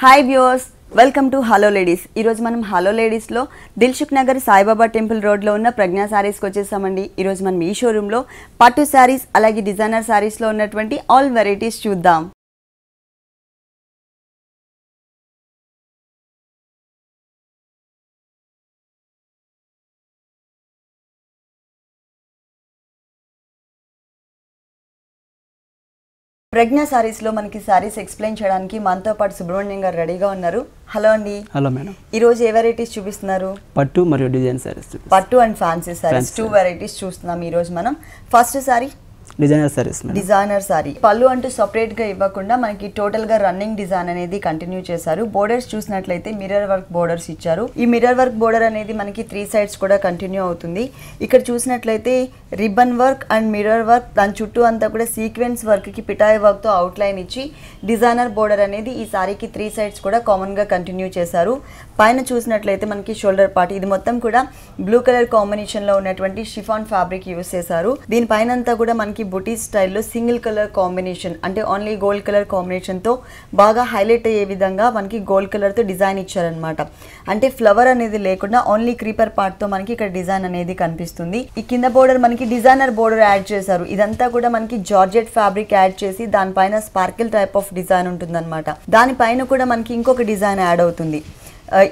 Hi viewers welcome to hello ladies. ई रोज़ु मनम हेलो लेडीज़ लो Dilsukhnagar Saibaba temple road लो उन्न प्रज्ञा सारीस वच्चेसामंडी। ई रोज़ु मनम ई शोरूम लो पट्टू सारीस अलागे डिजाइनर सारीस लो उन्नटुवंटि आल वेरैटीज़ चूद्दाम। प्रज्ञा सारीस लो मन की सारीस एक्सप्लेन చేయడానికి మనతో పాటు సుబ్రహ్మణ్యం గారు రెడీగా ఉన్నారు। హలో అండి। Hello madam. ఈ రోజు ఏ వెరైటీస్ చూపిస్తున్నారు? పట్టు మరియు డిజైన్ సారీస్, పట్టు అండ్ ఫ్యాన్సీ సారీస్ 2 వెరైటీస్ చూస్తున్నాం ఈ రోజు మనం। First sari designer saris madam. Designer sari పల్లు అంటే సెపరేట్ గా ఇవ్వకుండా మనకి టోటల్ గా రన్నింగ్ డిజైన్ అనేది కంటిన్యూ చేశారు। బోర్డర్స్ చూసినట్లయితే మిర్రర్ వర్క్ బోర్డర్స్ ఇచ్చారు। ఈ మిర్రర్ వర్క్ బోర్డర్ అనేది మనకి 3 సైడ్స్ కూడా కంటిన్యూ అవుతుంది। ఇక్కడ చూసినట్లయితే ribbon work and mirror work, దాని చుట్టూ అంతా కూడా సీక్వెన్స్ వర్క్ కి పిటాయి వర్క్ తో అవుట్ లైన్ ఇచ్చి డిజైనర్ బోర్డర్ అనేది ఈ సారీకి 3 సైడ్స్ కూడా కామన్ గా కంటిన్యూ చేశారు। పైన చూసినట్లయితే మనకి షోల్డర్ పార్ట్ ఇది మొత్తం కూడా బ్లూ కలర్ కాంబినేషన్ లో ఉన్నటువంటి షిఫాన్ ఫ్యాబ్రిక్ యూస్ చేశారు। దీనిపైనంతా కూడా మనకి బుటీ స్టైల్లో సింగిల్ కలర్ కాంబినేషన్ అంటే ఓన్లీ గోల్డ్ కలర్ కాంబినేషన్ తో బాగా హైలైట్ అయ్యే విధంగా మనకి గోల్డ్ కలర్ తో డిజైన్ ఇచ్చారన్నమాట। అంటే ఫ్లవర్ అనేది లేకుండా ఓన్లీ క్రీపర్ పార్ట్ తో మనకి ఇక్కడ డిజైన్ అనేది కనిపిస్తుంది। ఈ కింద బోర్డర్ మనకి డిజైనర్ బోర్డర్ యాడ్ చేశారు। ఇదంతా కూడా మనకి జార్జెట్ ఫ్యాబ్రిక్ యాడ్ చేసి దానిపైన స్పార్కిల్ టైప్ ఆఫ్ డిజైన్ ఉంటుందన్నమాట। దానిపైన కూడా మనకి ఇంకొక డిజైన్ యాడ్ అవుతుంది।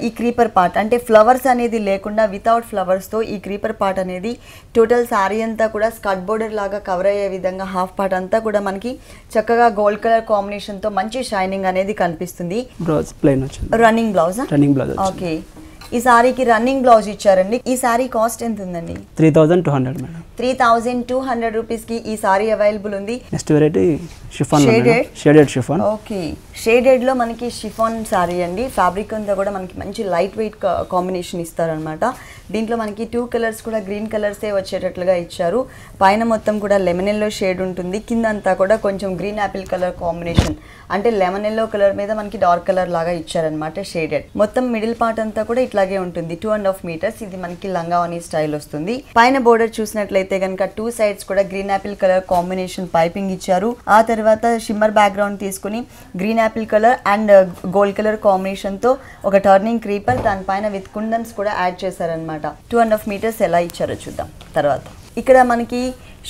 ఈ క్రీపర్ పార్ట్ అంటే ఫ్లవర్స్ అనేది లేకుండా వితౌట్ ఫ్లవర్స్ తో ఈ క్రీపర్ పార్ట్ అనేది టోటల్ సారీ అంతా కూడా స్కర్ట్ బోర్డర్ లాగా కవర్ అయ్యే విధంగా హాఫ్ పార్ట్ అంతా కూడా మనకి చక్కగా గోల్డ్ కలర్ కాంబినేషన్ తో మంచి షైనింగ్ అనేది కనిపిస్తుంది। బ్లౌజ్ ప్లెయిన్ వచ్చింది। Running blouse okay. ఈ సారీకి రన్నింగ్ బ్లౌజ్ ఇచ్చారండి। ఈ సారీ కాస్ట్ ఎంత ఉందండి? 3200 మేడం। 3200 రూపీస్ కి ఈ సారీ అవైలబుల్ ఉంది। Next variety chiffon madam, shaded chiffon okay. Shaded లో మనకి షిఫాన్ సారీ అండి। ఫ్యాబ్రిక్ అంతా కూడా మనకి మంచి లైట్ వెయిట్ కాంబినేషన్ ఇస్తారన్నమాట। దీంట్లో మనకి 2 కలర్స్ కూడా గ్రీన్ కలర్స్ ఏ వచ్చేటట్లుగా ఇచ్చారు। పైన మొత్తం కూడా లెమన్ ఎల్లో షేడ్ ఉంటుంది, కింద అంతా కూడా కొంచెం గ్రీన్ యాపిల్ కలర్ కాంబినేషన్ అంటే లెమన్ ఎల్లో కలర్ మీద మనకి డార్క్ కలర్ లాగా ఇచ్చారన్నమాట షేడెడ్। మొత్తం మిడిల్ పార్ట్ అంతా కూడా ఇట్లాగే ఉంటుంది 2.5 మీటర్స్। ఇది మనకి లంగావని స్టైల్ వస్తుంది। పైన బోర్డర్ చూసినట్లయితే కనుక 2 సైడ్స్ కూడా green apple colour combination piping ఇచ్చారు। ఆ తర్వాత షిమ్మర్ బ్యాక్ గ్రౌండ్ తీసుకుని green apple colour and gold colour combination తో ఒక టర్నింగ్ క్రీపర్, దానిపైన విత్ కుందన్స్ కూడా యాడ్ చేశారన్నమాట। 2.5 మీటర్స్ ఎలా ఇచ్చారో చూద్దాం తర్వాత। ఇక్కడ మనకి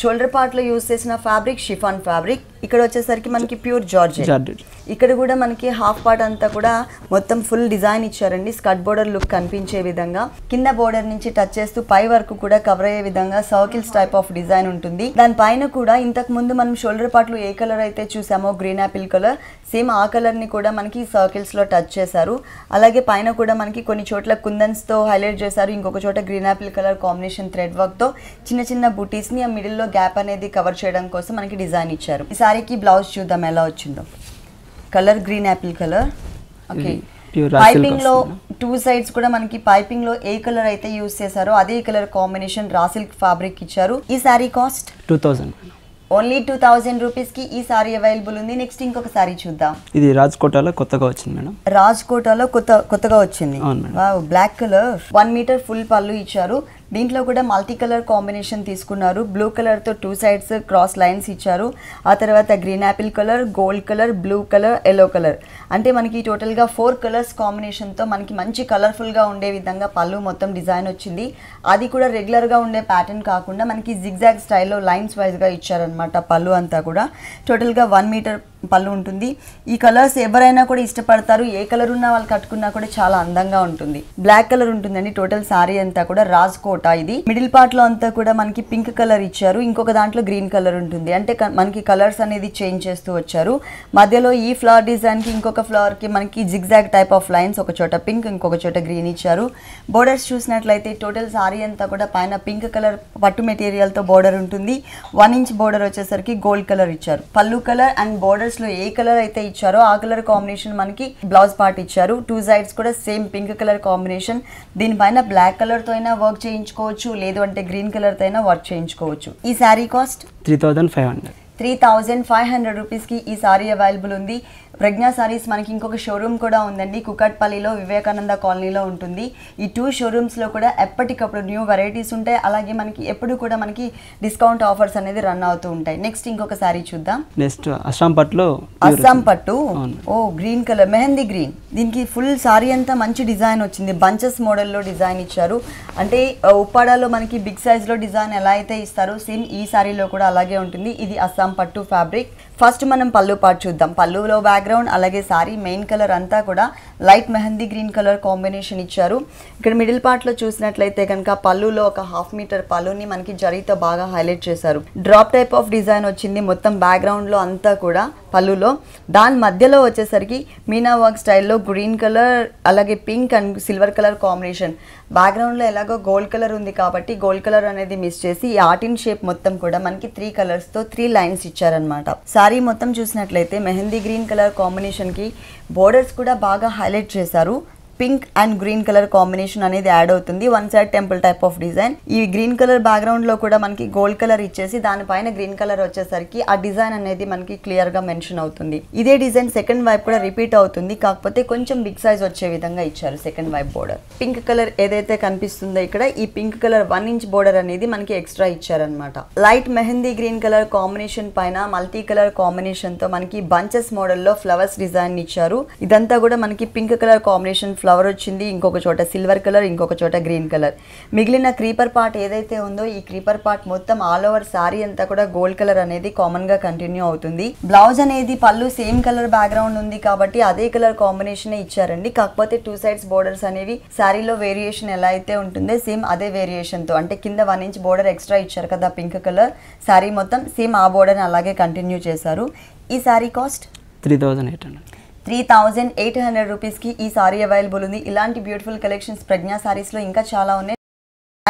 షోల్డర్ పార్ట్ లో యూజ్ చేసిన ఫ్యాబ్రిక్ షిఫాన్ ఫ్యాబ్రిక్, ఇక్కడ వచ్చేసరికి మనకి ప్యూర్ జార్జెట్। ఇక్కడ కూడా మనకి హాఫ్ పార్ట్ అంతా కూడా మొత్తం ఫుల్ డిజైన్ ఇచ్చారండి స్కర్ట్ బోర్డర్ లుక్ కనిపించే విధంగా। కింద బోర్డర్ నుంచి టచ్ చేస్తూ పై వరకు కూడా కవర్ అయ్యే విధంగా సర్కిల్స్ టైప్ ఆఫ్ డిజైన్ ఉంటుంది। దానిపైన కూడా ఇంతకు ముందు మనం షోల్డర్ పార్ట్ లో ఏ కలర్ అయితే చూసామో గ్రీన్ యాపిల్ కలర్, సేమ్ ఆ కలర్ ని కూడా మనకి సర్కిల్స్ లో టచ్ చేశారు। అలాగే పైన కూడా మనకి కొన్ని చోట్ల కుందన్స్ తో హైలైట్ చేశారు, ఇంకొక చోట green apple colour combination thread work తో చిన్న చిన్న బుటీస్ ని ఆ మిడిల్ లో గ్యాప్ అనేది కవర్ చేయడం కోసం మనకి డిజైన్ ఇచ్చారు। ఈ సారీకి బ్లౌజ్ చూద్దాం ఎలా వచ్చిందో। Colour green apple colour okay. Piping లో 2 సైడ్స్ కూడా మనకి పైపింగ్ లో ఏ కలర్ అయితే యూస్ చేశారో అదే colour combination raw silk fabric ఇచ్చారు। ఈ సారీ కాస్ట్ 2000, ఓన్లీ 2000 రూపీస్ కి ఈ సారీ అవైలబుల్ ఉంది। నెక్స్ట్ ఇంకొక సారీ చూద్దాం। ఇది రాజ్కోటాలో కొత్తగా వచ్చింది మేడం। రాజ్కోటాలో కొత్తగా వచ్చింది, wow. Black colour 1 metre full పళ్ళు ఇచ్చారు। దీంట్లో కూడా మల్టీ కలర్ కాంబినేషన్ తీసుకున్నారు। బ్లూ కలర్ తో 2 సైడ్స్ క్రాస్ లైన్స్ ఇచ్చారు। ఆ తర్వాత green apple colour, gold colour, blue colour, yellow colour అంటే మనకి టోటల్ గా 4 కలర్స్ కాంబినేషన్ తో మనకి మంచి కలర్ఫుల్ గా ఉండే విధంగా పళ్ళు మొత్తం డిజైన్ వచ్చింది। అది కూడా రెగ్యులర్ గా ఉండే ప్యాటర్న్ కాకుండా మనకి జిగ్జాగ్ స్టైల్లో లైన్స్ వైజ్ గా ఇచ్చారన్నమాట పళ్ళు అంతా కూడా। టోటల్ గా 1 మీటర్ పళ్ళు ఉంటుంది। ఈ కలర్స్ ఎవరైనా కూడా ఇష్టపడతారు, ఏ కలర్ ఉన్నా వాళ్ళు కట్టుకున్నా కూడా చాలా అందంగా ఉంటుంది। బ్లాక్ కలర్ ఉంటుందండి టోటల్ సారీ అంతా కూడా రాజ్కోట ఇది। మిడిల్ పార్ట్ లో అంతా కూడా మనకి పింక్ కలర్ ఇచ్చారు, ఇంకొక దాంట్లో గ్రీన్ కలర్ ఉంటుంది అంటే మనకి కలర్స్ అనేది చేంజ్ చేస్తూ వచ్చారు। మధ్యలో ఈ ఫ్లవర్ డిజైన్ కి ఇంకొక ఫ్లవర్ కి మనకి జిగ్జాగ్ టైప్ ఆఫ్ లైన్స్, ఒక చోట పింక్ ఇంకొక చోట గ్రీన్ ఇచ్చారు। బోర్డర్స్ చూసినట్లయితే టోటల్ సారీ అంతా కూడా పైన పింక్ కలర్ పట్టు మెటీరియల్ తో బోర్డర్ ఉంటుంది। 1 ఇంచ్ బోర్డర్ వచ్చేసరికి గోల్డ్ కలర్ ఇచ్చారు। పళ్ళు కలర్ అండ్ బోర్డర్స్ లో ఏ కలర్ అయితే ఇచ్చారో ఆ కలర్ కాంబినేషన్ మనకి బ్లౌజ్ పార్ట్ ఇచ్చారు। 2 సైడ్స్ కూడా సేమ్ పింక్ కలర్ కాంబినేషన్, దీనిపైన బ్లాక్ కలర్ తో అయినా వర్క్ చేయించుకోవచ్చు, లేదు అంటే గ్రీన్ కలర్ తో అయినా వర్క్ చేయించుకోవచ్చు। ఈ సారీ కాస్ట్ 3500 రూపీస్ కి ఈ సారీ అవైలబుల్ ఉంది। प्रज्ञा सारीस मन की इंकोक शोरूम को कुकटपल्ली विवेकानंद कॉलनीలో ఉంటుంది ఈ టూ షోరూమ్స్ లో కూడా ఎప్పటికప్పుడు న్యూ వెరైటీస్ ఉంటాయి అలాగే మనకి ఎప్పుడు కూడా మనకి డిస్కౌంట్ ఆఫర్స్ అనేది రన్ అవుతూ ఉంటాయి నెక్స్ట్ ఇంకొక సారీ చూద్దాం నెక్స్ట్ అస్సాం పట్టు ఓ గ్రీన్ కలర్ మెహందీ గ్రీన్ దీనికి ఫుల్ సారీ అంతా మంచి డిజైన్ వచ్చింది బంచెస్ మోడల్ లో డిజైన్ ఇచ్చారు అంటే ఉప్పాడలో మనకి బిగ్ సైజ్ లో డిజైన్ ఎలా అయితే ఇస్తారో సేమ్ ఈ సారీ లో కూడా అలాగే ఉంటుంది ఇది అస్సాం పట్టు ఫ్యాబ్రిక్ ఫస్ట్ మనం పల్లు పార్ట్ చూద్దాం పల్లులో బ్యాక్గ్రౌండ్ అలాగే సారీ మెయిన్ కలర్ అంతా కూడా light mehndi green colour combination ఇచ్చారు ఇక్కడ మిడిల్ పార్ట్ లో చూసినట్లయితే గనుక పల్లులో ఒక హాఫ్ మీటర్ పల్లుని మనకి జరీతో బాగా హైలైట్ చేశారు డ్రాప్ టైప్ ఆఫ్ డిజైన్ వచ్చింది మొత్తం బ్యాక్గ్రౌండ్ లో అంతా కూడా పల్లులో దాని మధ్యలో వచ్చేసరికి మీనా వర్క్ స్టైల్లో గ్రీన్ కలర్ అలాగే pink and silver colour combination బ్యాక్గ్రౌండ్లో ఎలాగో గోల్డ్ కలర్ ఉంది కాబట్టి గోల్డ్ కలర్ అనేది మిస్ చేసి ఈ ఆర్టిన్ షేప్ మొత్తం కూడా మనకి త్రీ కలర్స్తో త్రీ లైన్స్ ఇచ్చారనమాట సారీ మొత్తం చూసినట్లయితే మెహందీ గ్రీన్ కలర్ కాంబినేషన్కి బోర్డర్స్ కూడా బాగా హైలైట్ చేశారు pink and green colour combination అనేది యాడ్ అవుతుంది one side temple type of design ఈ గ్రీన్ కలర్ బ్యాక్గ్రౌండ్ లో కూడా మనకి గోల్డ్ కలర్ ఇచ్చేసి దానిపైన గ్రీన్ కలర్ వచ్చేసరికి ఆ డిజైన్ అనేది మనకి క్లియర్ గా మెన్షన్ అవుతుంది ఇదే డిజైన్ సెకండ్ వైపు కూడా రిపీట్ అవుతుంది కాకపోతే కొంచెం బిగ్ సైజ్ వచ్చే విధంగా ఇచ్చారు సెకండ్ వైపు బోర్డర్ పింక్ కలర్ ఏదైతే కనిపిస్తుందో ఇక్కడ ఈ పింక్ కలర్ 1 ఇంచ్ బోర్డర్ అనేది మనకి ఎక్స్ట్రా ఇచ్చారనమాట light mehndi green colour combination పైన మల్టీ కలర్ కాంబినేషన్ తో మనకి బంచెస్ మోడల్ లో ఫ్లవర్స్ డిజైన్ ఇచ్చారు ఇదంతా కూడా మనకి పింక్ కలర్ కాంబినేషన్ ఫ్లవర్ వచ్చింది ఇంకొక చోట సిల్వర్ కలర్ ఇంకొక చోట గ్రీన్ కలర్ మిగిలిన క్రీపర్ పార్ట్ ఏదైతే ఉందో ఈ క్రీపర్ పార్ట్ మొత్తం ఆల్ ఓవర్ సారీ అంతా కూడా గోల్డ్ కలర్ అనేది కామన్ గా కంటిన్యూ అవుతుంది బ్లౌజ్ అనేది పళ్ళు సేమ్ కలర్ బ్యాక్గ్రౌండ్ ఉంది కాబట్టి అదే కలర్ కాంబినేషన్ ఇచ్చారండి కాకపోతే 2 సైడ్స్ బోర్డర్స్ అనేవి సారీలో వేరియేషన్ ఎలా అయితే ఉంటుందో సేమ్ అదే వేరియేషన్ తో అంటే కింద 1 ఇంచ్ బోర్డర్ ఎక్స్ట్రా ఇచ్చారు కదా పింక్ కలర్ సారీ మొత్తం సేమ్ ఆ బోర్డర్ అలాగే కంటిన్యూ చేశారు ఈ సారీ కాస్ట్ 3,800 रुपीस की ई सारी अवेलेबल ఉంది ఇలాంటి బ్యూటిఫుల్ కలెక్షన్స్ ప్రజ్ఞా సారీస్ లో ఇంకా చాలా ఉన్నాయి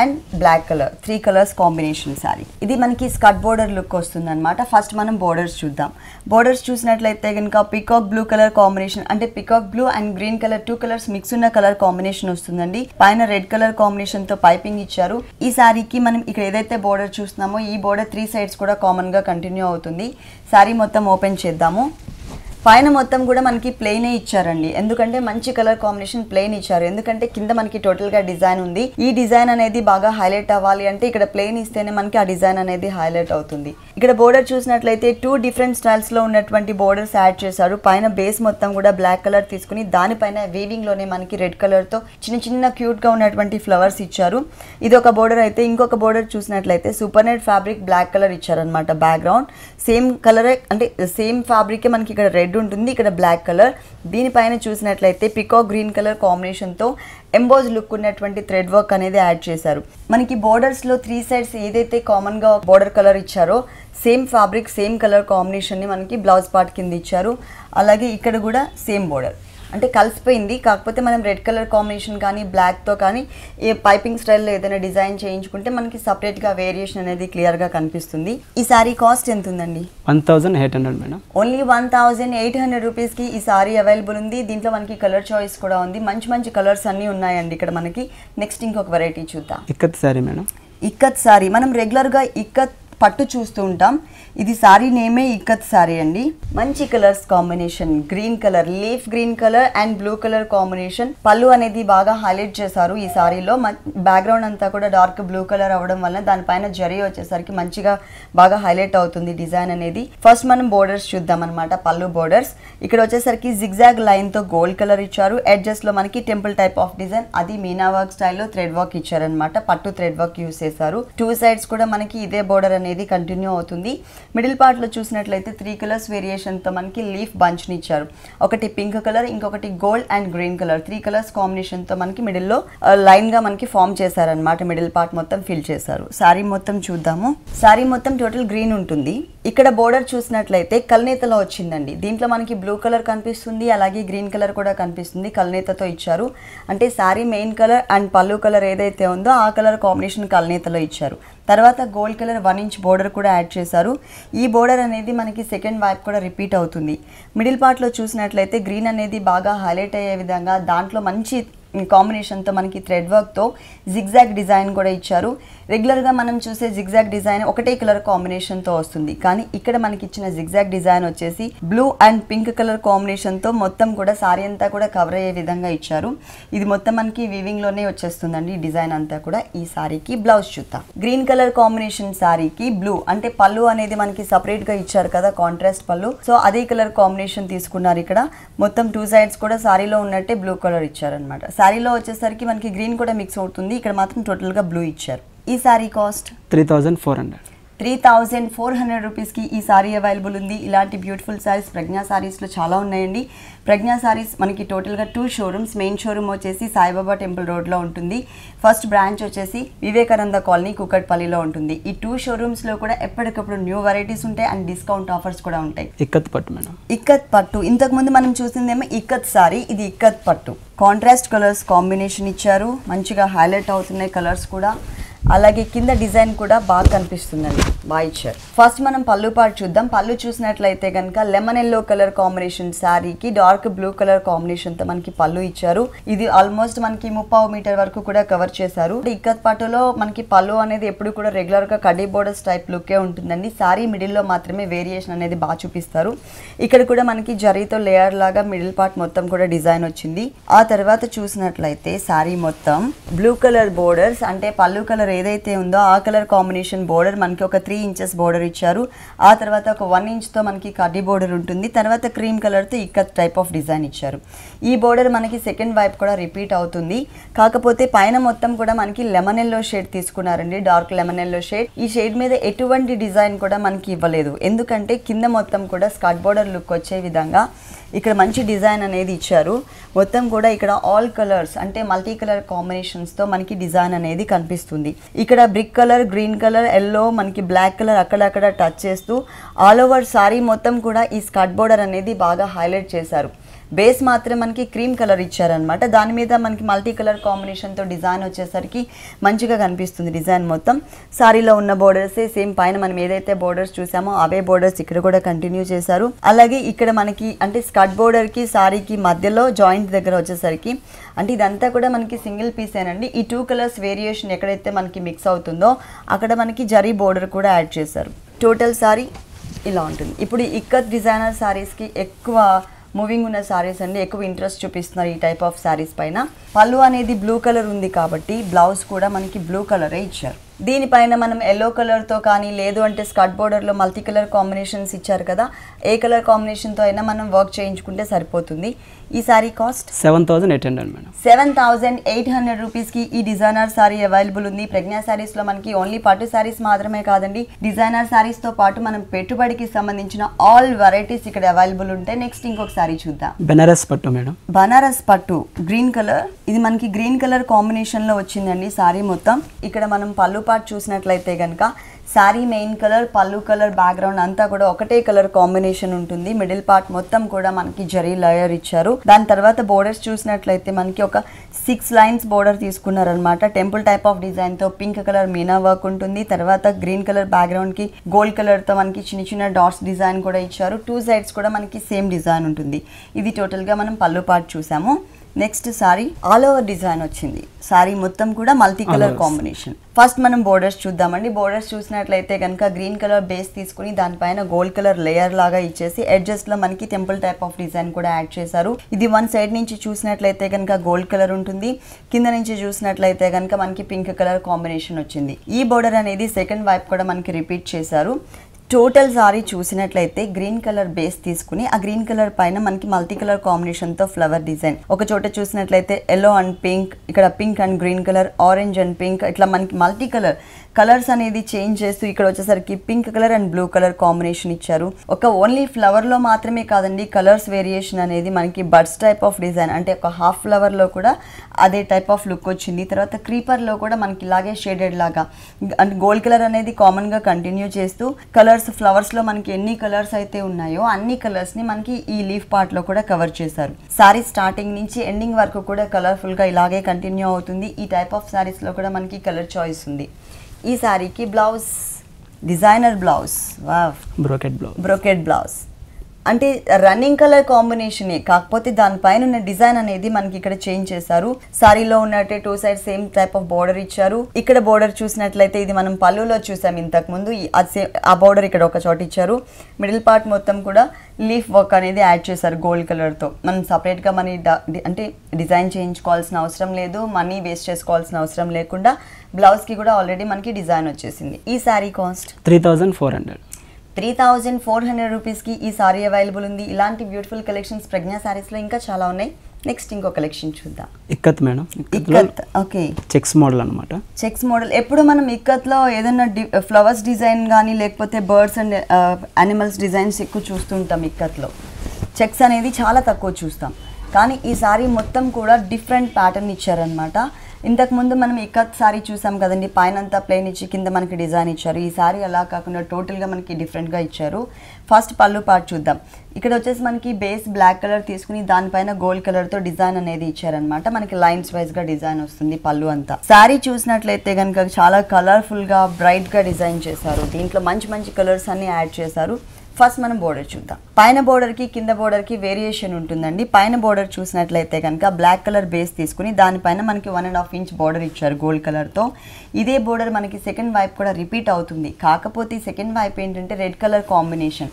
and black colour 3 colours combination sari ఇది మనకి స్కర్ట్ బోర్డర్ లుక్ వస్తుందన్నమాట ఫస్ట్ మనం బోర్డర్స్ చూద్దాం బోర్డర్స్ చూసినట్లయితే గనుక పికాక్ బ్లూ కలర్ కాంబినేషన్ అంటే peacock blue and green colour 2 colours mix ఉన్న కలర్ కాంబినేషన్ వస్తుందండి పైన రెడ్ కలర్ కాంబినేషన్ తో పైపింగ్ ఇచ్చారు ఈ సారీకి మనం ఇక్కడ ఏదైతే బోర్డర్ చూస్తున్నామో ఈ బోర్డర్ 3 సైడ్స్ కూడా కామన్ గా కంటిన్యూ అవుతుంది సారీ మొత్తం ఓపెన్ చేద్దాము పైన మొత్తం కూడా మనకి ప్లెయినే ఇచ్చారండి ఎందుకంటే మంచి కలర్ కాంబినేషన్ ప్లెయిన్ ఇచ్చారు ఎందుకంటే కింద మనకి టోటల్ గా డిజైన్ ఉంది ఈ డిజైన్ అనేది బాగా హైలైట్ అవ్వాలి అంటే ఇక్కడ ప్లెయిన్ ఇస్తేనే మనకి ఆ డిజైన్ అనేది హైలైట్ అవుతుంది ఇక్కడ బోర్డర్ చూసినట్లయితే 2 డిఫరెంట్ స్టైల్స్ లో ఉన్నటువంటి బోర్డర్స్ యాడ్ చేశారు పైన బేస్ మొత్తం కూడా బ్లాక్ కలర్ తీసుకుని దానిపైన వీవింగ్ లోనే మనకి రెడ్ కలర్ తో చిన్న చిన్న క్యూట్ గా ఉన్నటువంటి ఫ్లవర్స్ ఇచ్చారు ఇది ఒక బోర్డర్ అయితే ఇంకొక బోర్డర్ చూసినట్లయితే super net fabric black colour ఇచ్చారనమాట బ్యాక్గ్రౌండ్ సేమ్ కలర్ అంటే సేమ్ ఫ్యాబ్రికే మనకి ఇక్కడ రెడ్ ఉంటుంది ఇక్కడ బ్లాక్ కలర్ దీనిపైన చూసినట్లయితే పికాక్ గ్రీన్ కలర్ కాంబినేషన్ తో ఎంబోజ్ లుక్ ఉన్నటువంటి థ్రెడ్ వర్క్ అనేది యాడ్ చేశారు మనకి బోర్డర్స్ లో 3 సైడ్స్ ఏదైతే కామన్ గా బోర్డర్ కలర్ ఇచ్చారో same fabric same colour combination ని మనకి బ్లౌజ్ పార్ట్ కింద ఇచ్చారు అలాగే ఇక్కడ కూడా సేమ్ బోర్డర్ అంటే కలిసిపోయింది కాకపోతే మనం రెడ్ కలర్ కాంబినేషన్ కానీ బ్లాక్తో కానీ ఏ పైపింగ్ స్టైల్లో ఏదైనా డిజైన్ చేయించుకుంటే మనకి సపరేట్గా వేరియేషన్ అనేది క్లియర్గా కనిపిస్తుంది ఈ సారీ కాస్ట్ ఎంత ఉందండి 1,800 మేడం ఓన్లీ 1,800 రూపీస్కి ఈ సారీ అవైలబుల్ ఉంది దీంట్లో మనకి కలర్ చాయిస్ కూడా ఉంది మంచి మంచి కలర్స్ అన్నీ ఉన్నాయండి ఇక్కడ మనకి నెక్స్ట్ ఇంకొక వెరైటీ చూద్దాం ఇక్కత్ సారీ మేడం ఇక్కత్ సారీ మనం రెగ్యులర్గా ఇక్కత్ పట్టు చూస్తూ ఉంటాం ఇది సారీ నేమే ఇక్కత్ సారీ అండి మంచి colours combination green colour leaf green colour and blue colour combination పళ్ళు అనేది బాగా హైలైట్ చేశారు ఈ సారీలో బ్యాక్గ్రౌండ్ అంతా కూడా డార్క్ బ్లూ కలర్ అవడం వల్ల దానిపైన జరీ వచ్చేసరికి మంచిగా బాగా హైలైట్ అవుతుంది డిజైన్ అనేది ఫస్ట్ మనం బోర్డర్స్ చూద్దాం అనమాట పళ్ళు బోర్డర్స్ ఇక్కడ వచ్చేసరికి జిగ్జాగ్ లైన్ తో గోల్డ్ కలర్ ఇచ్చారు ఎడ్జెస్ లో మనకి టెంపుల్ టైప్ ఆఫ్ డిజైన్ అది మీనా వర్క్ స్టైల్లో థ్రెడ్ వర్క్ ఇచ్చారనమాట పట్టు థ్రెడ్ వర్క్ యూస్ చేశారు 2 సైడ్స్ కూడా మనకి ఇదే బోర్డర్ అనేది కంటిన్యూ అవుతుంది మిడిల్ పార్ట్ లో చూసినట్లయితే 3 కలర్స్ వేరియేషన్ తో మనకి లీఫ్ బంచ్ ని ఇచ్చారు ఒకటి పింక్ కలర్ ఇంకొకటి gold and green colour 3 colours combination తో మనకి మిడిల్ లో లైన్ గా మనకి ఫామ్ చేశారనమాట మిడిల్ పార్ట్ మొత్తం ఫిల్ చేశారు సారీ మొత్తం చూద్దాము సారీ మొత్తం టోటల్ గ్రీన్ ఉంటుంది ఇక్కడ బోర్డర్ చూసినట్లయితే కల్నేతలో వచ్చిందండి దీంట్లో మనకి బ్లూ కలర్ కనిపిస్తుంది అలాగే గ్రీన్ కలర్ కూడా కనిపిస్తుంది కల్నేతతో ఇచ్చారు అంటే సారీ మెయిన్ కలర్ అండ్ పల్లు కలర్ ఏదైతే ఉందో ఆ కలర్ కాంబినేషన్ కల్నేతలో ఇచ్చారు తర్వాత గోల్డ్ కలర్ 1 ఇంచ్ బోర్డర్ కూడా యాడ్ చేశారు ఈ బోర్డర్ అనేది మనకి సెకండ్ వైపు కూడా రిపీట్ అవుతుంది మిడిల్ పార్ట్లో చూసినట్లయితే గ్రీన్ అనేది బాగా హైలైట్ అయ్యే విధంగా దాంట్లో మంచి కాంబినేషన్ తో మనకి థ్రెడ్ వర్క్ తో zigzag డిజైన్ కూడా ఇచ్చారు రెగ్యులర్ గా మనం చూసే zigzag డిజైన్ ఒకటే కలర్ కాంబినేషన్ తో వస్తుంది కానీ ఇక్కడ మనకి ఇచ్చిన zigzag డిజైన్ వచ్చేసి blue and pink colour combination తో మొత్తం కూడా సారీ అంతా కూడా కవర్ అయ్యే విధంగా ఇచ్చారు ఇది మొత్తం మనకి వీవింగ్ లోనే వచ్చేస్తుందండి డిజైన్ అంతా కూడా ఈ సారీకి బ్లౌజ్ చూద్దాం గ్రీన్ కలర్ కాంబినేషన్ సారీకి బ్లూ అంటే పల్లు అనేది మనకి సెపరేట్ గా ఇచ్చారు కదా కాంట్రాస్ట్ పల్లు సో అదే కలర్ కాంబినేషన్ తీసుకున్నారు ఇక్కడ మొత్తం టూ సైడ్స్ కూడా సారీలో ఉన్నట్టే బ్లూ కలర్ ఇచ్చారు అన్నమాట సారీలో వచ్చేసరికి మనకి గ్రీన్ కూడా మిక్స్ అవుతుంది ఇక్కడ మాత్రం టోటల్ గా బ్లూ ఇచ్చారు ఈ సారీ కాస్ట్ 3400 3400 రూపీస్ की ఈ సారీ అవైలబుల్ ఉంది ఇలాంటి బ్యూటిఫుల్ సారీస్ ప్రజ్ఞా సారీస్ లో చాలా ఉన్నాయండి ప్రజ్ఞా సారీస్ మనకి టోటల్ గా 2 షోరూమ్స్ మెయిన్ షోరూమ్ వచ్చేసి సాయిబాబా టెంపుల్ రోడ్ లో ఉంటుంది ఫస్ట్ బ్రాంచ్ వచ్చేసి వివేకానంద కాలనీ కుకట్పల్లిలో ఉంటుంది ఈ 2 షోరూమ్స్ లో కూడా ఎప్పటికప్పుడు న్యూ వెరైటీస్ ఉంటాయి అండ్ డిస్కౌంట్ ఆఫర్స్ కూడా ఉంటాయి ఇక్కత్ పట్టు మేడం ఇక్కత్ పట్టు ఇంతకు ముందు మనం చూసిందేమో ఇక్కత్ సారీ ఇది ఇక్కత్ పట్టు కాంట్రాస్ట్ కలర్స్ కాంబినేషన్ ఇచ్చారు మంచిగా హైలైట్ అవుతున్నాయి కలర్స్ కూడా అలాగే కింద డిజైన్ కూడా బాగా కనిపిస్తుందండి బాయిచర్ ఫస్ట్ మనం పల్లు పార్ట్ చూద్దాం పల్లు చూసినట్లయితే గనుక లెమన్ yellow కలర్ కాంబినేషన్ సారీకి డార్క్ బ్లూ కలర్ కాంబినేషన్ తో మనకి పల్లు ఇచ్చారు ఇది ఆల్మోస్ట్ మనకి 30 మీటర్ వరకు కూడా కవర్ చేశారు ఇక్కత్ పట్టులో మనకి పల్లు అనేది ఎప్పుడు కూడా రెగ్యులర్ గా కడి బోర్డర్స్ టైప్ లుక్కే ఉంటుందండి సారీ మిడిల్ లో మాత్రమే వేరియేషన్ అనేది బాగా చూపిస్తారు ఇక్కడ కూడా మనకి జరీతో లేయర్ లాగా మిడిల్ పార్ట్ మొత్తం కూడా డిజైన్ వచ్చింది ఆ తర్వాత చూసినట్లయితే సారీ మొత్తం బ్లూ కలర్ బోర్డర్స్ అంటే పల్లు కలర్ ఏదైతే ఉందో ఆ కలర్ కాంబినేషన్ బోర్డర్ మనకి ఒక 3 ఇంచెస్ బోర్డర్ ఇచ్చారు ఆ తర్వాత ఒక 1 ఇంచ్ తో మనకి కడ్డీ బోర్డర్ ఉంటుంది తర్వాత క్రీమ్ కలర్ తో ఇక్కత్ టైప్ ఆఫ్ డిజైన్ ఇచ్చారు ఈ బోర్డర్ మనకి సెకండ్ వైపు కూడా రిపీట్ అవుతుంది కాకపోతే పైన మొత్తం కూడా మనకి లెమన్ yellow షేడ్ తీసుకున్నారండి డార్క్ లెమన్ yellow షేడ్ ఈ షేడ్ మీద ఎటువంటి డిజైన్ కూడా మనకి ఇవ్వలేదు ఎందుకంటే కింద మొత్తం కూడా స్కర్ట్ బోర్డర్ లుక్ వచ్చే విధంగా ఇక్కడ మంచి డిజైన్ అనేది ఇచ్చారు మొత్తం కూడా ఇక్కడ ఆల్ కలర్స్ అంటే మల్టీ కలర్ కాంబినేషన్స్ తో మనకి డిజైన్ అనేది కనిపిస్తుంది ఇక్కడ brick colour green colour yellow మనకి బ్లాక్ కలర్ అక్కడక్కడ టచ్ చేస్తూ ఆల్ ఓవర్ సారీ మొత్తం కూడా ఈ స్కర్ట్ బోర్డర్ అనేది బాగా హైలైట్ చేశారు బేస్ మాత్రం మనకి క్రీమ్ కలర్ ఇచ్చారనమాట దాని మీద మనకి మల్టీ కలర్ కాంబినేషన్తో డిజైన్ వచ్చేసరికి మంచిగా కనిపిస్తుంది డిజైన్ మొత్తం సారీలో ఉన్న బోర్డర్సే సేమ్ పైన మనం ఏదైతే బోర్డర్స్ చూసామో అవే బోర్డర్స్ ఇక్కడ కూడా కంటిన్యూ చేశారు అలాగే ఇక్కడ మనకి అంటే స్కర్ట్ బోర్డర్కి సారీకి మధ్యలో జాయింట్ దగ్గర వచ్చేసరికి అంటే ఇదంతా కూడా మనకి సింగిల్ పీసేనండి ఈ 2 కలర్స్ వేరియేషన్ ఎక్కడైతే మనకి మిక్స్ అవుతుందో అక్కడ మనకి జరీ బోర్డర్ కూడా యాడ్ చేశారు టోటల్ సారీ ఇలా ఉంటుంది ఇప్పుడు ఇక్కత్ డిజైనర్ సారీస్కి ఎక్కువ మూవింగ్ ఉన్న సారీస్ అండి ఎక్కువ ఇంట్రెస్ట్ చూపిస్తున్నారు ఈ టైప్ ఆఫ్ సారీస్ పైన పళ్ళు అనేది బ్లూ కలర్ ఉంది కాబట్టి బ్లౌజ్ కూడా మనకి బ్లూ కలరే ఇచ్చారు దీనిపైన మనం yellow కలర్తో కానీ లేదు అంటే స్కర్ట్ బోర్డర్లో మల్టీ కలర్ కాంబినేషన్స్ ఇచ్చారు కదా ఏ కలర్ కాంబినేషన్తో అయినా మనం వర్క్ చేయించుకుంటే సరిపోతుంది ఈ సారీ కాస్ట్ 7800 మేడం 7800 రూపీస్కి ఈ డిజైనర్ సారీ అవైలబుల్ ఉంది ప్రజ్ఞా సారీస్లో మనకి ఓన్లీ పట్టు సారీస్ మాత్రమే కాదండి డిజైనర్ సారీస్తో పాటు మనం పెట్టుబడికి సంబంధించిన ఆల్ వెరైటీస్ ఇక్కడ అవైలబుల్ ఉంటాయి నెక్స్ట్ ఇంకొక సారీ చూద్దాం బనారస్ పట్టు మేడం బనారస్ పట్టు గ్రీన్ కలర్ ఇది మనకి గ్రీన్ కలర్ కాంబినేషన్లో వచ్చిందండి సారీ మొత్తం ఇక్కడ మనం పళ్ళు పార్ట్ చూసినట్లయితే గనక sari main colour pallu colour background అంతా కూడా ఒకటే కలర్ కాంబినేషన్ ఉంటుంది మిడిల్ పార్ట్ మొత్తం కూడా మనకి జరీ లేయర్ ఇచ్చారు దాని తర్వాత బోర్డర్స్ చూసినట్లయితే మనకి ఒక 6 లైన్స్ బోర్డర్ తీసుకున్నారనమాట టెంపుల్ టైప్ ఆఫ్ డిజైన్తో పింక్ కలర్ మీనా వర్క్ ఉంటుంది తర్వాత గ్రీన్ కలర్ బ్యాక్గ్రౌండ్కి గోల్డ్ కలర్తో మనకి చిన్న చిన్న డాట్స్ డిజైన్ కూడా ఇచ్చారు 2 సైడ్స్ కూడా మనకి సేమ్ డిజైన్ ఉంటుంది ఇది టోటల్గా మనం పల్లు పార్ట్ చూసాము next sari all over design వచ్చింది సారీ మొత్తం కూడా మల్టీ కలర్ కాంబినేషన్ ఫస్ట్ మనం బోర్డర్స్ చూద్దామండి బోర్డర్స్ చూసినట్లయితే కనుక గ్రీన్ కలర్ బేస్ తీసుకుని దానిపైన గోల్డ్ కలర్ లేయర్ లాగా ఇచ్చేసి ఎడ్జెస్ లో మనకి టెంపుల్ టైప్ ఆఫ్ డిజైన్ కూడా యాడ్ చేశారు ఇది 1 సైడ్ నుంచి చూసినట్లయితే కనుక గోల్డ్ కలర్ ఉంటుంది కింద నుంచి చూసినట్లయితే కనుక మనకి పింక్ కలర్ కాంబినేషన్ వచ్చింది ఈ బోర్డర్ అనేది సెకండ్ వైపు కూడా మనకి రిపీట్ చేశారు టోటల్ సారీ చూసినట్లయితే గ్రీన్ కలర్ బేస్ తీసుకుని ఆ గ్రీన్ కలర్ పైన మనకి మల్టీ కలర్ కాంబినేషన్తో ఫ్లవర్ డిజైన్ ఒక చోట చూసినట్లయితే yellow అండ్ పింక్ ఇక్కడ pink and green colour orange and pink ఇట్లా మనకి మల్టీ కలర్స్ అనేది చేంజ్ చేస్తూ ఇక్కడ వచ్చేసరికి pink colour and blue colour combination ఇచ్చారు ఒక ఓన్లీ ఫ్లవర్లో మాత్రమే కాదండి కలర్స్ వేరియేషన్ అనేది మనకి బడ్స్ టైప్ ఆఫ్ డిజైన్ అంటే ఒక హాఫ్ ఫ్లవర్లో కూడా అదే టైప్ ఆఫ్ లుక్ వచ్చింది తర్వాత క్రీపర్లో కూడా మనకి ఇలాగే షేడెడ్ లాగా అండ్ గోల్డ్ కలర్ అనేది కామన్గా కంటిన్యూ చేస్తూ కలర్స్ ఫ్లవర్స్లో మనకి ఎన్ని కలర్స్ అయితే ఉన్నాయో అన్ని కలర్స్ని మనకి ఈ లీఫ్ పార్ట్లో కూడా కవర్ చేశారు సారీ స్టార్టింగ్ నుంచి ఎండింగ్ వరకు కూడా కలర్ఫుల్గా ఇలాగే కంటిన్యూ అవుతుంది ఈ టైప్ ఆఫ్ సారీస్లో కూడా మనకి కలర్ చాయిస్ ఉంది ఈ సారీకి blouse designer blouse brocade blouse అంటే రన్నింగ్ కలర్ కాంబినేషన్ కాకపోతే దానిపైన ఉన్న డిజైన్ అనేది మనకి ఇక్కడ చేంజ్ చేశారు. సారీలో ఉన్నట్టే two side same type of border ఇచ్చారు. ఇక్కడ బోర్డర్ చూసినట్లయితే ఇది మనం పల్లూలో చూసాం ఇంతకు ముందు, ఆ బోర్డర్ ఇక్కడ ఒక చోట ఇచ్చారు. మిడిల్ పార్ట్ మొత్తం కూడా లీఫ్ వర్క్ అనేది యాడ్ చేశారు గోల్డ్ కలర్ తో. మనం సపరేట్ గా మనీ అంటే డిజైన్ చేయించుకోవాల్సిన అవసరం లేదు, మనీ వేస్ట్ చేసుకోవాల్సిన అవసరం లేకుండా బ్లౌజ్ కి కూడా ఆల్రెడీ మనకి డిజైన్ వచ్చేసింది. ఈ సారీ కాస్ట్ 3400 3400 రూపీస్ కి ఈ సారీ అవైలబుల్ ఉంది. ఇలాంటి బ్యూటిఫుల్ కలెక్షన్స్ ప్రజ్ఞా సారీస్ లో ఇంకా చాలా ఉన్నాయి. నెక్స్ట్ ఇంకో కలెక్షన్ చూద్దాం. Ikat madam, ikat okay checks model అన్నమాట. చెక్స్ మోడల్ ఎప్పుడు మనం ఇక్కత్ లో ఏదైనా ఫ్లవర్స్ డిజైన్ గానీ లేకపోతే బర్డ్స్ అండ్ యానిమల్స్ డిజైన్స్ ఎక్కువ చూస్తుంటాం. ఇక్కత్ లో చెక్స్ అనేది చాలా తక్కువ చూస్తాం, కానీ ఈ సారీ మొత్తం కూడా డిఫరెంట్ ప్యాటర్న్ ఇచ్చారనమాట. ఇంతకుముందు మనం ఇక్కత్ సారీ చూసాం కదండి, పైన అంతా ప్లెయిన్ ఇచ్చి కింద మనకి డిజైన్ ఇచ్చారు. ఈ సారీ అలా కాకుండా టోటల్గా మనకి డిఫరెంట్గా ఇచ్చారు. ఫస్ట్ పళ్ళు పార్ట్ చూద్దాం. ఇక్కడ వచ్చేసి మనకి బేస్ బ్లాక్ కలర్ తీసుకుని దానిపైన గోల్డ్ కలర్తో డిజైన్ అనేది ఇచ్చారనమాట. మనకి లైన్స్ వైజ్గా డిజైన్ వస్తుంది పళ్ళు అంతా. సారీ చూసినట్లయితే కనుక చాలా కలర్ఫుల్గా బ్రైట్గా డిజైన్ చేశారు. దీంట్లో మంచి మంచి కలర్స్ అన్ని యాడ్ చేశారు. ఫస్ట్ మనం బోర్డర్ చూద్దాం. పైన బోర్డర్కి కింద బోర్డర్కి వేరియేషన్ ఉంటుందండి. పైన బోర్డర్ చూసినట్లయితే కనుక బ్లాక్ కలర్ బేస్ తీసుకుని దానిపైన మనకి 1.5 ఇంచ్ బోర్డర్ ఇచ్చారు గోల్డ్ కలర్తో. ఇదే బోర్డర్ మనకి సెకండ్ వైపు కూడా రిపీట్ అవుతుంది, కాకపోతే సెకండ్ వైపు ఏంటంటే రెడ్ కలర్ కాంబినేషన్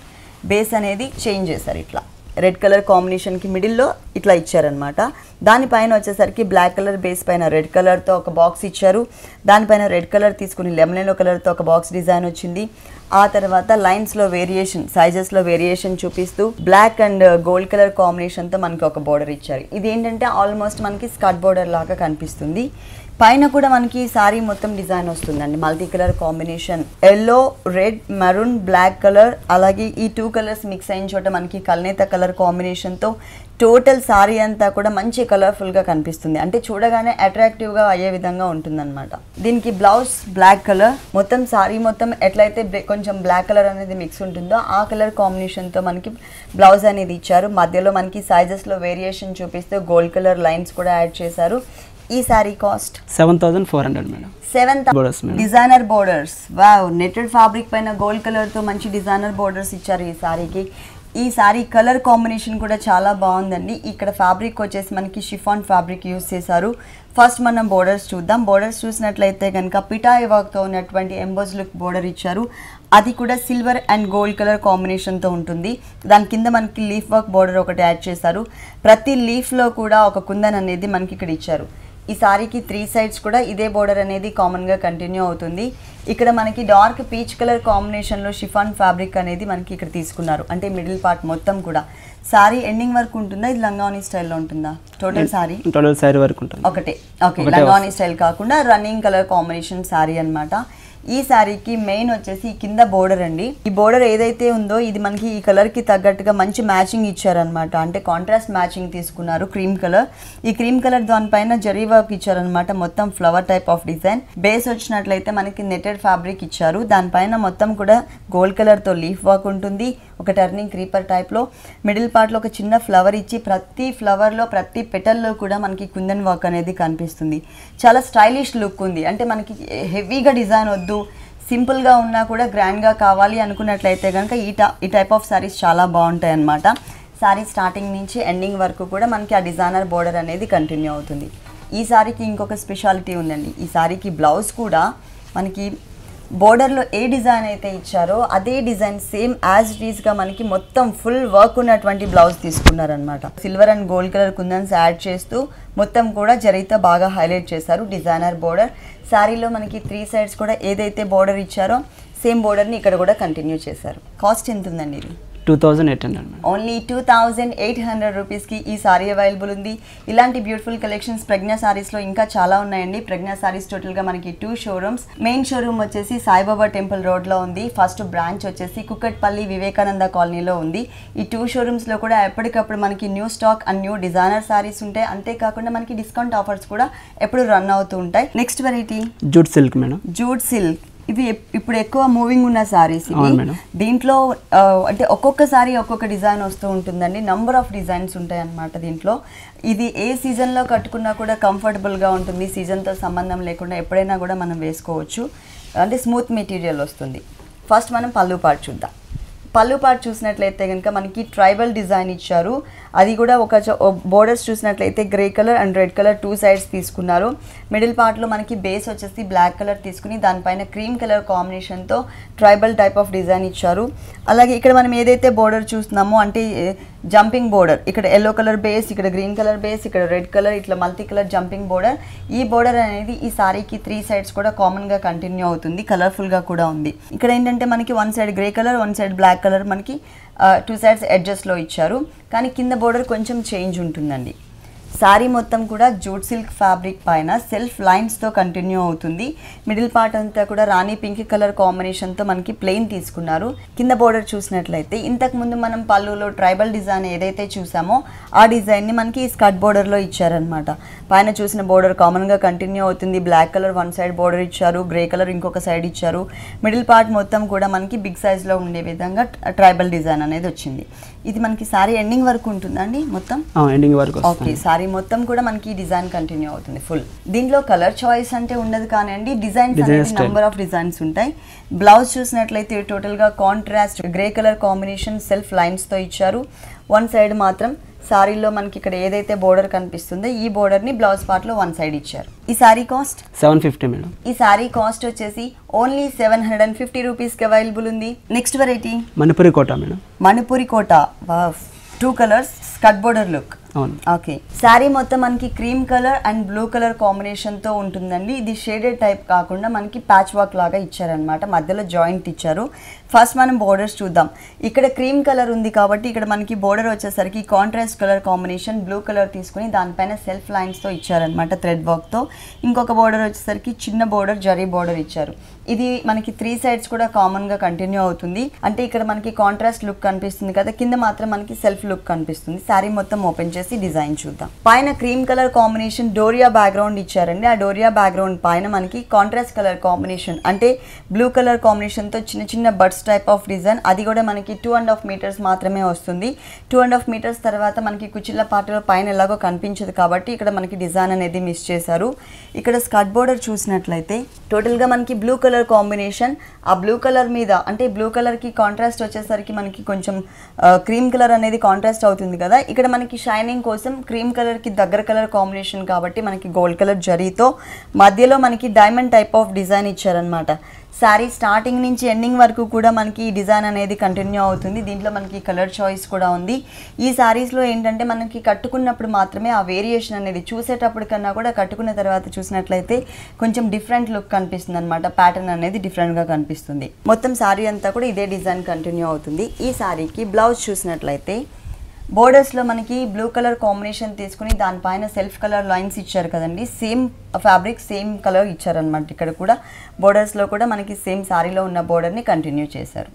బేస్ అనేది చేంజ్ చేశారు. ఇట్లా రెడ్ కలర్ కాంబినేషన్కి మిడిల్లో ఇట్లా ఇచ్చారనమాట. దానిపైన వచ్చేసరికి బ్లాక్ కలర్ బేస్ పైన రెడ్ కలర్తో ఒక బాక్స్ ఇచ్చారు. దానిపైన రెడ్ కలర్ తీసుకుని లెమన్ ఎల్లో కలర్తో ఒక బాక్స్ డిజైన్ వచ్చింది. ఆ తర్వాత లైన్స్లో వేరియేషన్ సైజెస్లో వేరియేషన్ చూపిస్తూ బ్లాక్ అండ్ గోల్డ్ కలర్ కాంబినేషన్తో మనకి ఒక బోర్డర్ ఇచ్చారు. ఇది ఏంటంటే ఆల్మోస్ట్ మనకి స్కర్ట్ బోర్డర్ లాగా కనిపిస్తుంది. పైన కూడా మనకి సారీ మొత్తం డిజైన్ వస్తుందండి. Multi colour combination yellow, red, maroon, black colour, అలాగే ఈ టూ కలర్స్ మిక్స్ అయిన చోట మనకి కల్నేత కలర్ కాంబినేషన్తో టోటల్ సారీ అంతా కూడా మంచి కలర్ఫుల్గా కనిపిస్తుంది. అంటే చూడగానే అట్రాక్టివ్గా అయ్యే విధంగా ఉంటుందన్నమాట. దీనికి బ్లౌజ్ బ్లాక్ కలర్, మొత్తం సారీ మొత్తం ఎట్లయితే కొంచెం బ్లాక్ కలర్ అనేది మిక్స్ ఉంటుందో ఆ కలర్ కాంబినేషన్తో మనకి బ్లౌజ్ అనేది ఇచ్చారు. మధ్యలో మనకి సైజెస్లో వేరియేషన్ చూపిస్తూ గోల్డ్ కలర్ లైన్స్ కూడా యాడ్ చేశారు. ఈ sari cost 7400 madam. 7000 designer borders. Wow, netted fabric పైన గోల్డ్ కలర్తో మంచి డిజైనర్ బోర్డర్స్ ఇచ్చారు ఈ సారీకి. ఈ సారీ కలర్ కాంబినేషన్ కూడా చాలా బాగుందండి. ఇక్కడ ఫ్యాబ్రిక్ వచ్చేసి మనకి షిఫాన్ ఫ్యాబ్రిక్ యూజ్ చేశారు. ఫస్ట్ మనం బోర్డర్స్ చూద్దాం. బోర్డర్స్ చూసినట్లయితే కనుక పిఠాయి వర్క్తో ఉన్నటువంటి ఎంబోస్ లుక్ బోర్డర్ ఇచ్చారు. అది కూడా సిల్వర్ అండ్ గోల్డ్ కలర్ కాంబినేషన్తో ఉంటుంది. దాని కింద మనకి లీఫ్ వర్క్ బోర్డర్ ఒకటి యాడ్ చేశారు. ప్రతి లీఫ్లో కూడా ఒక కుందన్ అనేది మనకి ఇక్కడ ఇచ్చారు. ఈ సారీకి 3 సైడ్స్ కూడా ఇదే బోర్డర్ అనేది కామన్గా కంటిన్యూ అవుతుంది. ఇక్కడ మనకి డార్క్ పీచ్ కలర్ కాంబినేషన్లో షిఫాన్ ఫ్యాబ్రిక్ అనేది మనకి ఇక్కడ తీసుకున్నారు. అంటే మిడిల్ పార్ట్ మొత్తం కూడా సారీ ఎండింగ్ వరకు ఉంటుందా, ఇది లంగావని స్టైల్లో ఉంటుందా? టోటల్ సారీ వరకు ఉంటుంది ఒకటే. ఓకే, లంగావని స్టైల్ కాకుండా రన్నింగ్ కలర్ కాంబినేషన్ సారీ అనమాట. ఈ సారీకి మెయిన్ వచ్చేసి కింద బోర్డర్ అండి. ఈ బోర్డర్ ఏదైతే ఉందో ఇది మనకి ఈ కలర్కి తగ్గట్టుగా మంచి మ్యాచింగ్ ఇచ్చారనమాట. అంటే కాంట్రాస్ట్ మ్యాచింగ్ తీసుకున్నారు క్రీమ్ కలర్. ఈ క్రీమ్ కలర్ దానిపైన జరీ వర్క్ ఇచ్చారనమాట. మొత్తం flower type of design. Base వచ్చినట్లయితే మనకి నెటెడ్ ఫ్యాబ్రిక్ ఇచ్చారు. దానిపైన మొత్తం కూడా గోల్డ్ కలర్తో లీఫ్ వర్క్ ఉంటుంది. ఒక టర్నింగ్ క్రీపర్ టైప్లో మిడిల్ పార్ట్లో ఒక చిన్న ఫ్లవర్ ఇచ్చి ప్రతి ఫ్లవర్లో ప్రతి పెటల్లో కూడా మనకి కుందన్ వర్క్ అనేది కనిపిస్తుంది. చాలా స్టైలిష్ లుక్ ఉంది. అంటే మనకి హెవీగా డిజైన్ వద్దు, సింపుల్గా ఉన్నా కూడా గ్రాండ్గా కావాలి అనుకున్నట్లయితే కనుక ఈ టైప్ ఆఫ్ సారీస్ చాలా బాగుంటాయి అన్నమాట. సారీ స్టార్టింగ్ నుంచి ఎండింగ్ వరకు కూడా మనకి ఆ డిజైనర్ బోర్డర్ అనేది కంటిన్యూ అవుతుంది. ఈ సారీకి ఇంకొక స్పెషాలిటీ ఉందండి. ఈ సారీకి బ్లౌజ్ కూడా మనకి బోర్డర్లో ఏ డిజైన్ అయితే ఇచ్చారో అదే డిజైన్ సేమ్ యాజ్ ఇట్ ఈస్గా మనకి మొత్తం ఫుల్ వర్క్ ఉన్నటువంటి బ్లౌజ్ తీసుకున్నారనమాట. Silver and gold colour kundans add చేస్తూ మొత్తం కూడా జరీతో బాగా హైలైట్ చేశారు డిజైనర్ బోర్డర్. శారీలో మనకి 3 సైడ్స్ కూడా ఏదైతే బోర్డర్ ఇచ్చారో సేమ్ బోర్డర్ని ఇక్కడ కూడా కంటిన్యూ చేశారు. కాస్ట్ ఎంత ఉందండి? ఇది 2800. ఓన్లీ 2800 రూపీస్కి ఈ సారీ అవైలబుల్ ఉంది. ఇలాంటి బ్యూటిఫుల్ కలెక్షన్స్ ప్రజ్ఞా సారీస్లో ఇంకా చాలా ఉన్నాయండి. ప్రజ్ఞా సారీస్ టోటల్గా మనకి 2 షోరూమ్స్. మెయిన్ షోరూమ్ వచ్చేసి సాయిబాబా టెంపుల్ రోడ్లో ఉంది. ఫస్ట్ బ్రాంచ్ వచ్చేసి కుక్కట్పల్లి వివేకానంద కాలనీలో ఉంది. ఈ 2 షోరూమ్స్లో కూడా ఎప్పటికప్పుడు మనకి new stock and new designer saris ఉంటాయి. అంతేకాకుండా మనకి డిస్కౌంట్ ఆఫర్స్ కూడా ఎప్పుడు రన్ అవుతూ ఉంటాయి. Next variety jute silk madam. Jute silk ఇవి ఇప్పుడు ఎక్కువ మూవింగ్ ఉన్న సారీస్. దీంట్లో అంటే ఒక్కొక్క సారీ ఒక్కొక్క డిజైన్ వస్తూ ఉంటుందండి. నంబర్ ఆఫ్ డిజైన్స్ ఉంటాయి అన్నమాట దీంట్లో. ఇది ఏ సీజన్లో కట్టుకున్నా కూడా కంఫర్టబుల్గా ఉంటుంది. సీజన్తో సంబంధం లేకుండా ఎప్పుడైనా కూడా మనం వేసుకోవచ్చు. అంటే స్మూత్ మెటీరియల్ వస్తుంది. ఫస్ట్ మనం పళ్ళు పార్ట్ చూద్దాం. పల్లు పార్ట్ చూసినట్లయితే గనుక మనకి ట్రైబల్ డిజైన్ ఇచ్చారు. అది కూడా ఒక బోర్డర్స్ చూసినట్లయితే grey colour and red colour two sides తీసుకున్నారు. మిడిల్ పార్ట్ లో మనకి బేస్ వచ్చేసి బ్లాక్ కలర్ తీసుకుని దానిపైన క్రీమ్ కలర్ కాంబినేషన్ తో ట్రైబల్ టైప్ ఆఫ్ డిజైన్ ఇచ్చారు. అలాగే ఇక్కడ మనం ఏదైతే బోర్డర్ చూస్తున్నామో అంటే జంపింగ్ బోర్డర్, ఇక్కడ yellow కలర్ బేస్, ఇక్కడ గ్రీన్ కలర్ బేస్, ఇక్కడ రెడ్ కలర్, ఇట్లా మల్టీ కలర్ జంపింగ్ బోర్డర్. ఈ బోర్డర్ అనేది ఈ సారీకి త్రీ సైడ్స్ కూడా కామన్ గా కంటిన్యూ అవుతుంది, కలర్ఫుల్ గా కూడా ఉంది. ఇక్కడ ఏంటంటే మనకి one side grey colour, one side black colour, మనకి టూ సైడ్స్ ఎడ్జెస్ లో ఇచ్చారు. కానీ కింద బోర్డర్ కొంచెం చేంజ్ ఉంటుందండి. సారీ మొత్తం కూడా జూట్ సిల్క్ ఫ్యాబ్రిక్ పైన సెల్ఫ్ లైన్స్తో కంటిన్యూ అవుతుంది. మిడిల్ పార్ట్ అంతా కూడా రాణి పింక్ కలర్ కాంబినేషన్తో మనకి ప్లెయిన్ తీసుకున్నారు. కింద బోర్డర్ చూసినట్లయితే ఇంతకుముందు మనం పళ్ళులో ట్రైబల్ డిజైన్ ఏదైతే చూసామో ఆ డిజైన్ని మనకి స్కర్ట్ బోర్డర్లో ఇచ్చారనమాట. పైన చూసిన బోర్డర్ కామన్గా కంటిన్యూ అవుతుంది. Black colour one side border ఇచ్చారు, గ్రే కలర్ ఇంకొక సైడ్ ఇచ్చారు. మిడిల్ పార్ట్ మొత్తం కూడా మనకి బిగ్ సైజ్లో ఉండే విధంగా ట్రైబల్ డిజైన్ అనేది వచ్చింది. ఇది మనకి సారీ ఎండింగ్ వరకు ఉంటుందండి మొత్తం. ఓకే, సారీ మొత్తం కూడా మనకి డిజైన్ కంటిన్యూ అవుతుంది ఫుల్. దీంట్లో కలర్ చాయిస్ అంటే ఉండదు కానివ్వండి, డిజైన్స్ అనేది నెంబర్ ఆఫ్ డిజైన్స్ ఉంటాయి. బ్లౌజ్ చూసినట్లయితే టోటల్గా contrast grey colour combination self లైన్స్తో ఇచ్చారు. వన్ సైడ్ మాత్రం సారీలో మనకి ఇక్కడ ఏదైతే బోర్డర్ కనిపిస్తుందో ఈ బోర్డర్ ని బ్లౌజ్ పార్ట్ లో వన్ సైడ్ ఇచ్చారు. ఈ సారీ కాస్ట్ 750 మేడం. ఈ సారీ కాస్ట్ వచ్చేసి ఓన్లీ 750 రూపీస్ కి అవైలబుల్ ఉంది. Next variety Manipuri Kota madam. Manipuri Kota, wow, two colours skirt border look. Okay, sari మొత్తం మనకి cream colour and blue colour combination తో ఉంటుందండి. ఇది షేడెడ్ టైప్ కాకుండా మనకి ప్యాచ్ వర్క్ లాగా ఇచ్చారనమాట, మధ్యలో జాయింట్ ఇచ్చారు. ఫస్ట్ మనం బోర్డర్స్ చూద్దాం. ఇక్కడ క్రీమ్ కలర్ ఉంది కాబట్టి ఇక్కడ మనకి బోర్డర్ వచ్చేసరికి contrast colour combination blue colour తీసుకుని దానిపైన సెల్ఫ్ లైన్స్తో ఇచ్చారనమాట, థ్రెడ్ వర్క్తో. ఇంకొక బోర్డర్ వచ్చేసరికి చిన్న బోర్డర్, జరీ బోర్డర్ ఇచ్చారు. ఇది మనకి త్రీ సైడ్స్ కూడా కామన్గా కంటిన్యూ అవుతుంది. అంటే ఇక్కడ మనకి కాంట్రాస్ట్ లుక్ కనిపిస్తుంది కదా, కింద మాత్రం మనకి సెల్ఫ్ లుక్ కనిపిస్తుంది. సారీ మొత్తం ఓపెన్ చేసి డిజైన్ చూద్దాం. పైన cream colour combination doria background ఇచ్చారండి. ఆ డోరియా బ్యాక్గ్రౌండ్ పైన మనకి కాంట్రాస్ట్ కలర్ కాంబినేషన్ అంటే బ్లూ కలర్ కాంబినేషన్తో చిన్న చిన్న బడ్స్ టైప్ ఆఫ్ డిజైన్. అది కూడా మనకి 2.5 మీటర్స్ మాత్రమే వస్తుంది. 2.5 మీటర్స్ తర్వాత మనకి కుచిళ్ళ పాటలో పైన ఎలాగో కనిపించదు కాబట్టి ఇక్కడ మనకి డిజైన్ అనేది మిస్ చేశారు. ఇక్కడ స్కర్ట్ బోర్డర్ చూసినట్లయితే టోటల్గా మనకి బ్లూ కలర్ కాంబినేషన్, ఆ బ్లూ కలర్ మీద అంటే బ్లూ కలర్కి కాంట్రాస్ట్ వచ్చేసరికి మనకి కొంచెం క్రీమ్ కలర్ అనేది కాంట్రాస్ట్ అవుతుంది కదా, ఇక్కడ మనకి షైనింగ్ కోసం క్రీమ్ కలర్కి దగ్గర కలర్ కాంబినేషన్ కాబట్టి మనకి గోల్డ్ కలర్ జరీతో మధ్యలో మనకి డైమండ్ టైప్ ఆఫ్ డిజైన్ ఇచ్చారనమాట. శారీ స్టార్టింగ్ నుంచి ఎండింగ్ వరకు కూడా మనకి ఈ డిజైన్ అనేది కంటిన్యూ అవుతుంది. దీంట్లో మనకి కలర్ చాయిస్ కూడా ఉంది. ఈ శారీస్లో ఏంటంటే మనకి కట్టుకున్నప్పుడు మాత్రమే ఆ వేరియేషన్ అనేది, చూసేటప్పుడు కన్నా కూడా కట్టుకున్న తర్వాత చూసినట్లయితే కొంచెం డిఫరెంట్ లుక్ కనిపిస్తుంది అనమాట. ప్యాటర్న్ అనేది డిఫరెంట్గా కనిపిస్తుంది. మొత్తం శారీ అంతా కూడా ఇదే డిజైన్ కంటిన్యూ అవుతుంది. ఈ శారీకి బ్లౌజ్ చూసినట్లయితే బోర్డర్స్లో మనకి బ్లూ కలర్ కాంబినేషన్ తీసుకుని దానిపైన సెల్ఫ్ కలర్ లైన్స్ ఇచ్చారు కదండి. సేమ్ ఫ్యాబ్రిక్ సేమ్ కలర్ ఇచ్చారనమాట. ఇక్కడ కూడా బోర్డర్స్లో కూడా మనకి సేమ్ శారీలో ఉన్న బోర్డర్ని కంటిన్యూ చేశారు.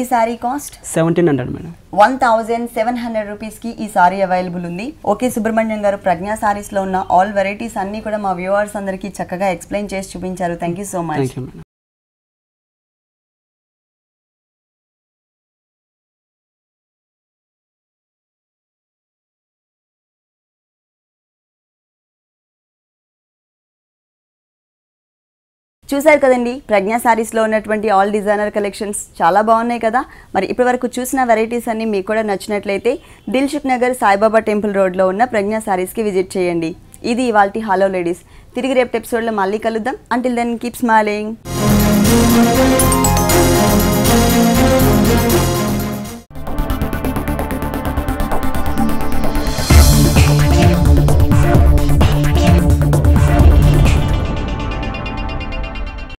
ఈ సారీ కాస్ట్ 1700 మేడం. 1700 రూపీస్కి ఈ సారీ అవైలబుల్ ఉంది. ఓకే సుబ్రహ్మణ్యం గారు, ప్రజ్ఞా సారీస్లో ఉన్న ఆల్ వెరైటీస్ అన్నీ కూడా మా వ్యూవర్స్ అందరికీ చక్కగా ఎక్స్ప్లెయిన్ చేసి చూపించారు. Thank you so much. చూసారు కదండి, ప్రజ్ఞా సారీస్లో ఉన్నటువంటి ఆల్ డిజైనర్ కలెక్షన్స్ చాలా బాగున్నాయి కదా. మరి ఇప్పటివరకు చూసిన వెరైటీస్ అన్నీ మీకు కూడా నచ్చినట్లయితే దిల్సుఖ్నగర్ సాయిబాబా టెంపుల్ రోడ్లో ఉన్న ప్రజ్ఞా సారీస్కి విజిట్ చేయండి. ఇది ఇవాల్టి హలో లేడీస్. తిరిగి రేపటి ఎపిసోడ్లో మళ్ళీ కలుద్దాం. Until then keep smiling.